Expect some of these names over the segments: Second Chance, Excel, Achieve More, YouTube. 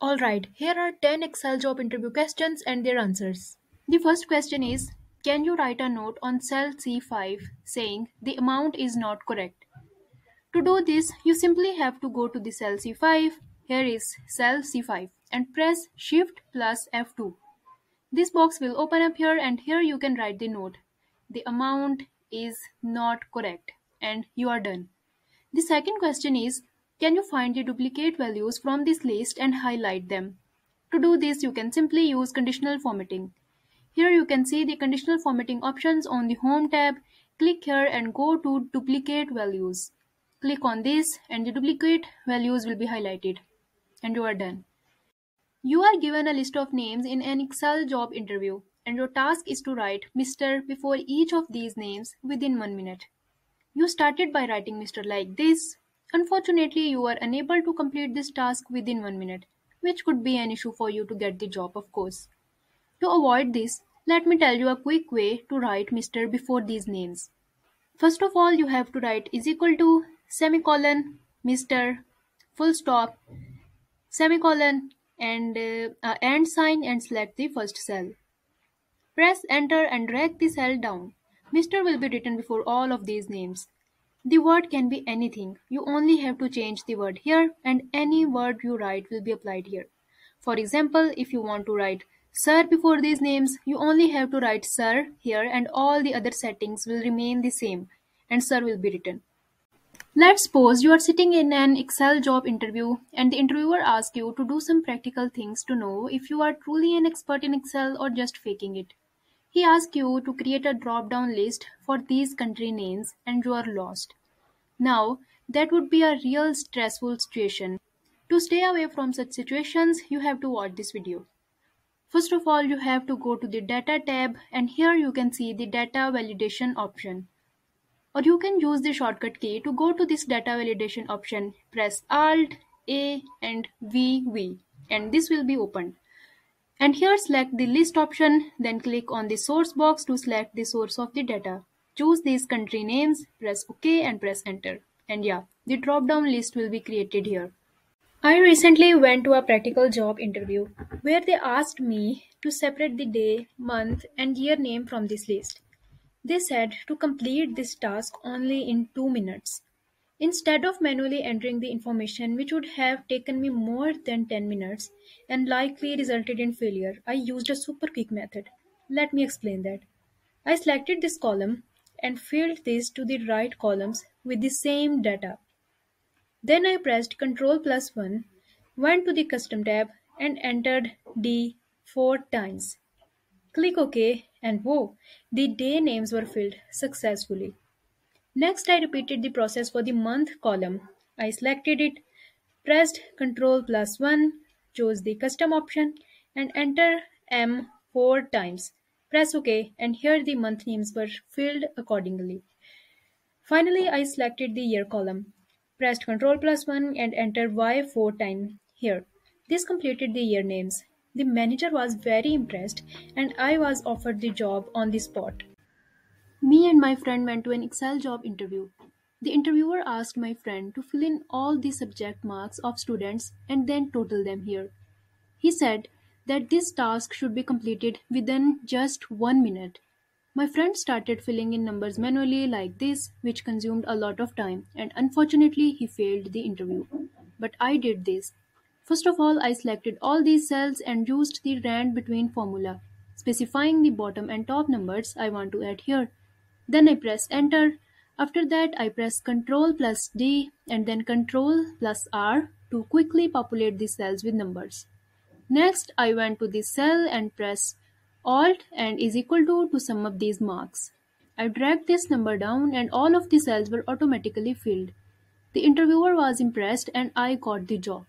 Alright, here are 10 Excel job interview questions and their answers. The first question is, can you write a note on cell C5 saying the amount is not correct? To do this, you simply have to go to the cell C5, here is cell C5, and press Shift plus F2. This box will open up here and here you can write the note. The amount is not correct and you are done. The second question is, can you find the duplicate values from this list and highlight them? To do this, you can simply use conditional formatting. Here you can see the conditional formatting options on the Home tab. Click here and go to Duplicate Values. Click on this and the duplicate values will be highlighted. And you are done. You are given a list of names in an Excel job interview, and your task is to write Mr. before each of these names within 1 minute. You started by writing Mr. like this. Unfortunately, you are unable to complete this task within 1 minute, which could be an issue for you to get the job, of course. To avoid this, let me tell you a quick way to write Mr. before these names. First of all, you have to write is equal to, semicolon, Mr., full stop, semicolon, and AND sign, and select the first cell. Press enter and drag the cell down. Mr. will be written before all of these names. The word can be anything. You only have to change the word here, and any word you write will be applied here. For example, if you want to write sir before these names, you only have to write sir here and all the other settings will remain the same and sir will be written. Let's suppose you are sitting in an Excel job interview and the interviewer asks you to do some practical things to know if you are truly an expert in Excel or just faking it. He asks you to create a drop-down list for these country names and you are lost. Now, that would be a real stressful situation. To stay away from such situations, you have to watch this video. First of all, you have to go to the Data tab and here you can see the Data Validation option. Or you can use the shortcut key to go to this Data Validation option. Press Alt, A and V and this will be opened. And here select the list option, then click on the source box to select the source of the data. Choose these country names, press OK and press enter. And yeah, the drop-down list will be created here. I recently went to a practical job interview where they asked me to separate the day, month and year name from this list. They said to complete this task only in 2 minutes. Instead of manually entering the information, which would have taken me more than 10 minutes and likely resulted in failure, I used a super quick method. Let me explain that. I selected this column and filled this to the right columns with the same data. Then I pressed Ctrl plus 1, went to the Custom tab and entered D 4 times. Click OK and whoa, the day names were filled successfully. Next, I repeated the process for the month column. I selected it, pressed Ctrl plus 1, chose the custom option and enter M 4 times. Press OK and here the month names were filled accordingly. Finally, I selected the year column, pressed Ctrl plus 1 and enter Y 4 times here. This completed the year names. The manager was very impressed and I was offered the job on the spot. Me and my friend went to an Excel job interview. The interviewer asked my friend to fill in all the subject marks of students and then total them here. He said that this task should be completed within just 1 minute. My friend started filling in numbers manually like this, which consumed a lot of time, and unfortunately he failed the interview. But I did this. First of all, I selected all these cells and used the rand between formula, specifying the bottom and top numbers I want to add here. Then I press enter. After that, I press Ctrl plus D and then Ctrl plus R to quickly populate the cells with numbers. Next, I went to this cell and press Alt and is equal to sum up these marks. I dragged this number down and all of the cells were automatically filled. The interviewer was impressed and I got the job.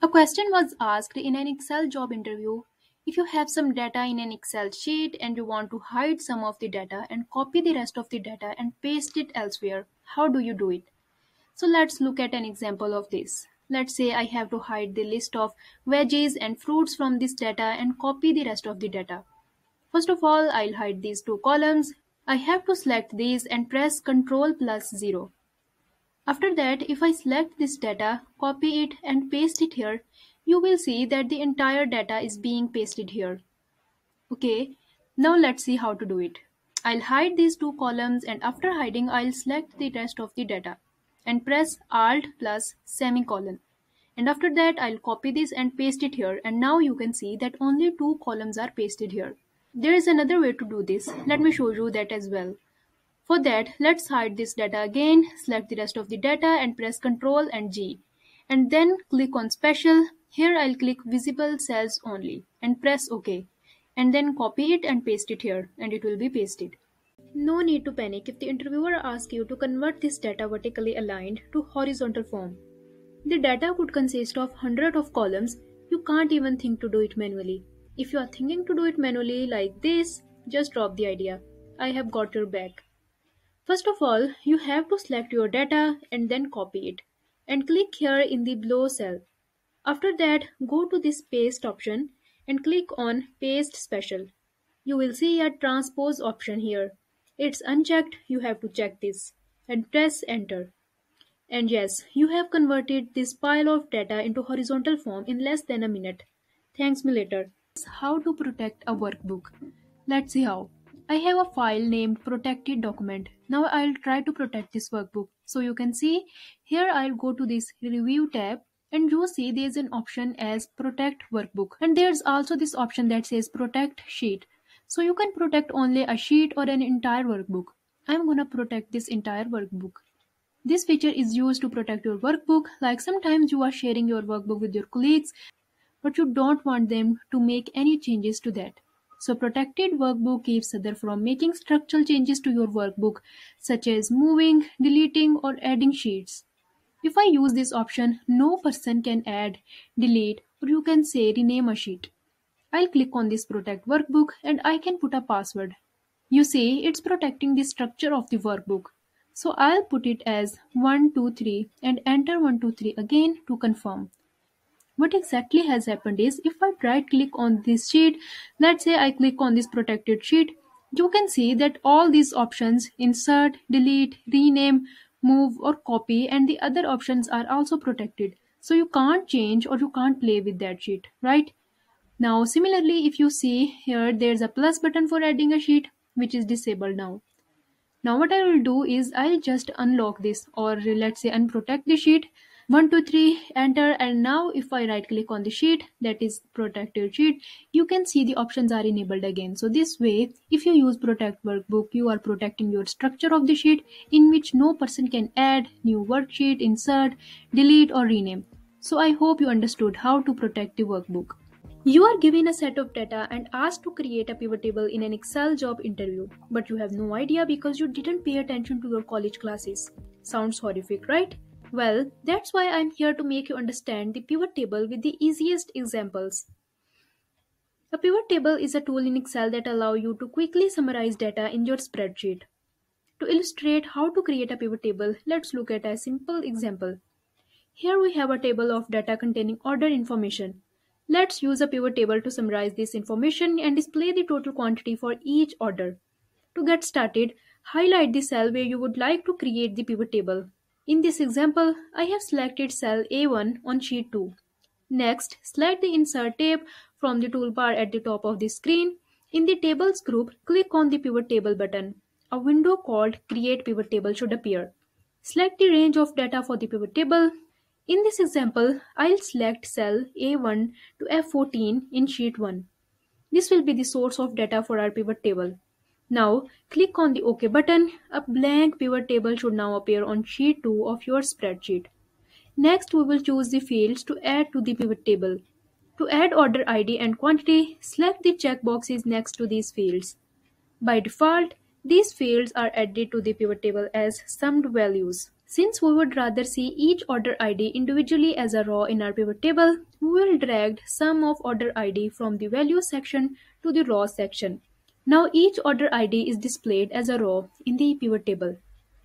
A question was asked in an Excel job interview. If you have some data in an Excel sheet and you want to hide some of the data and copy the rest of the data and paste it elsewhere, how do you do it? So let's look at an example of this. Let's say I have to hide the list of veggies and fruits from this data and copy the rest of the data. First of all, I'll hide these 2 columns. I have to select these and press Ctrl plus 0. After that, if I select this data, copy it and paste it here, you will see that the entire data is being pasted here. Okay, now let's see how to do it. I'll hide these two columns, and after hiding, I'll select the rest of the data and press Alt plus semicolon. And after that, I'll copy this and paste it here. And now you can see that only two columns are pasted here. There is another way to do this. Let me show you that as well. For that, let's hide this data again, select the rest of the data and press Ctrl and G. And then click on Special. Here I'll click Visible Cells Only and press OK. And then copy it and paste it here, and it will be pasted. No need to panic if the interviewer asks you to convert this data vertically aligned to horizontal form. The data could consist of hundreds of columns. You can't even think to do it manually. If you are thinking to do it manually like this, just drop the idea. I have got your back. First of all, you have to select your data and then copy it and click here in the below cell. After that, go to this paste option and click on Paste Special. You will see a transpose option here. It's unchecked, you have to check this and press Enter. And yes, you have converted this pile of data into horizontal form in less than a minute. Thanks me later. How to protect a workbook. Let's see how. I have a file named Protected Document. Now I'll try to protect this workbook. So you can see here I'll go to this Review tab, and you see there's an option as Protect Workbook, and there's also this option that says Protect Sheet. So you can protect only a sheet or an entire workbook. I'm gonna protect this entire workbook. This feature is used to protect your workbook, like sometimes you are sharing your workbook with your colleagues, but you don't want them to make any changes to that. So Protected Workbook keeps others from making structural changes to your workbook, such as moving, deleting, or adding sheets. If I use this option, no person can add, delete, or you can say rename a sheet. I'll click on this Protect Workbook and I can put a password. You see, it's protecting the structure of the workbook. So I'll put it as 123 and enter 123 again to confirm. What exactly has happened is, if I right click on this sheet, let's say I click on this protected sheet, you can see that all these options, insert, delete, rename, move or copy, and the other options are also protected. So you can't change or you can't play with that sheet, right? Now similarly, if you see here, there's a plus button for adding a sheet, which is disabled now. Now what I will do is I'll just unlock this, or let's say unprotect the sheet. 123 enter, and now if I right click on the sheet, that is protected sheet, you can see the options are enabled again. So this way, if you use Protect Workbook, you are protecting your structure of the sheet, in which no person can add, new worksheet, insert, delete or rename. So I hope you understood how to protect the workbook. You are given a set of data and asked to create a pivot table in an Excel job interview, but you have no idea because you didn't pay attention to your college classes. Sounds horrific, right? Well, that's why I'm here to make you understand the pivot table with the easiest examples. A pivot table is a tool in Excel that allows you to quickly summarize data in your spreadsheet. To illustrate how to create a pivot table, let's look at a simple example. Here we have a table of data containing order information. Let's use a pivot table to summarize this information and display the total quantity for each order. To get started, highlight the cell where you would like to create the pivot table. In this example, I have selected cell A1 on sheet 2. Next, select the Insert tab from the toolbar at the top of the screen. In the Tables group, click on the Pivot Table button. A window called Create Pivot Table should appear. Select the range of data for the pivot table. In this example, I'll select cell A1 to F14 in sheet 1. This will be the source of data for our pivot table. Now, click on the OK button. A blank pivot table should now appear on sheet 2 of your spreadsheet. Next, we will choose the fields to add to the pivot table. To add order ID and quantity, select the checkboxes next to these fields. By default, these fields are added to the pivot table as summed values. Since we would rather see each order ID individually as a row in our pivot table, we will drag sum of order ID from the value section to the row section. Now each order ID is displayed as a row in the pivot table.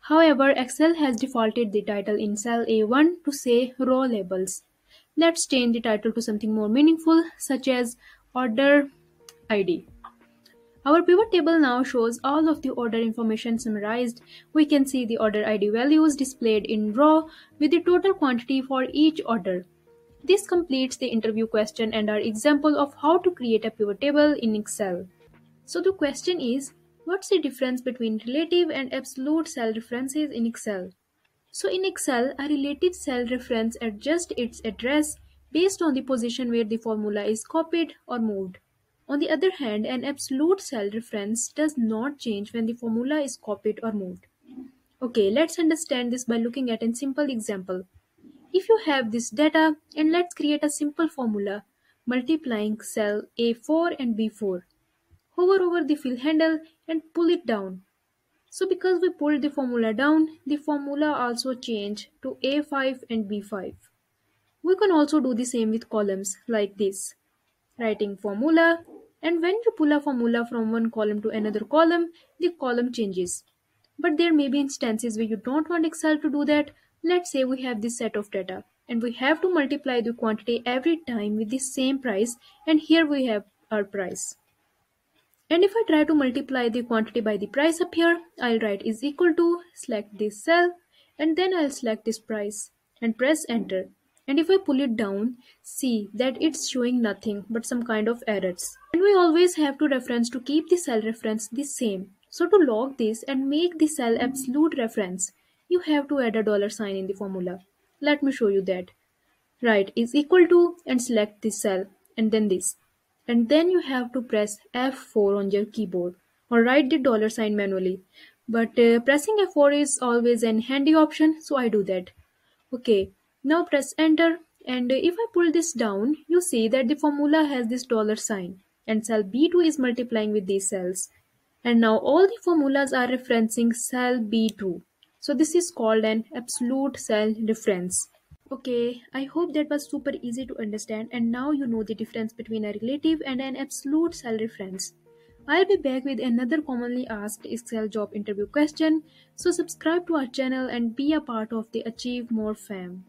However, Excel has defaulted the title in cell A1 to say Row Labels. Let's change the title to something more meaningful, such as Order ID. Our pivot table now shows all of the order information summarized. We can see the order ID values displayed in row with the total quantity for each order. This completes the interview question and our example of how to create a pivot table in Excel. So the question is, what's the difference between relative and absolute cell references in Excel? So in Excel, a relative cell reference adjusts its address based on the position where the formula is copied or moved. On the other hand, an absolute cell reference does not change when the formula is copied or moved. Okay, let's understand this by looking at a simple example. If you have this data, and let's create a simple formula multiplying cell A4 and B4. Hover over the fill handle and pull it down. So because we pulled the formula down, the formula also changed to A5 and B5. We can also do the same with columns like this. Writing formula, and when you pull a formula from one column to another column, the column changes. But there may be instances where you don't want Excel to do that. Let's say we have this set of data and we have to multiply the quantity every time with the same price, and here we have our price. And if I try to multiply the quantity by the price up here, I'll write is equal to, select this cell, and then I'll select this price and press enter. And if I pull it down, see that it's showing nothing but some kind of errors. And we always have to reference to keep the cell reference the same. So to log this and make the cell absolute reference, you have to add a $sign in the formula. Let me show you that. Right is equal to and select this cell and then this. And then you have to press F4 on your keyboard or write the $sign manually. But pressing F4 is always an handy option, so I do that. Okay, now press enter, and if I pull this down, you see that the formula has this $sign and cell B2 is multiplying with these cells. And now all the formulas are referencing cell B2. So this is called an absolute cell reference. Okay, I hope that was super easy to understand, and now you know the difference between a relative and an absolute cell reference. I'll be back with another commonly asked Excel job interview question, so subscribe to our channel and be a part of the Achieve More fam.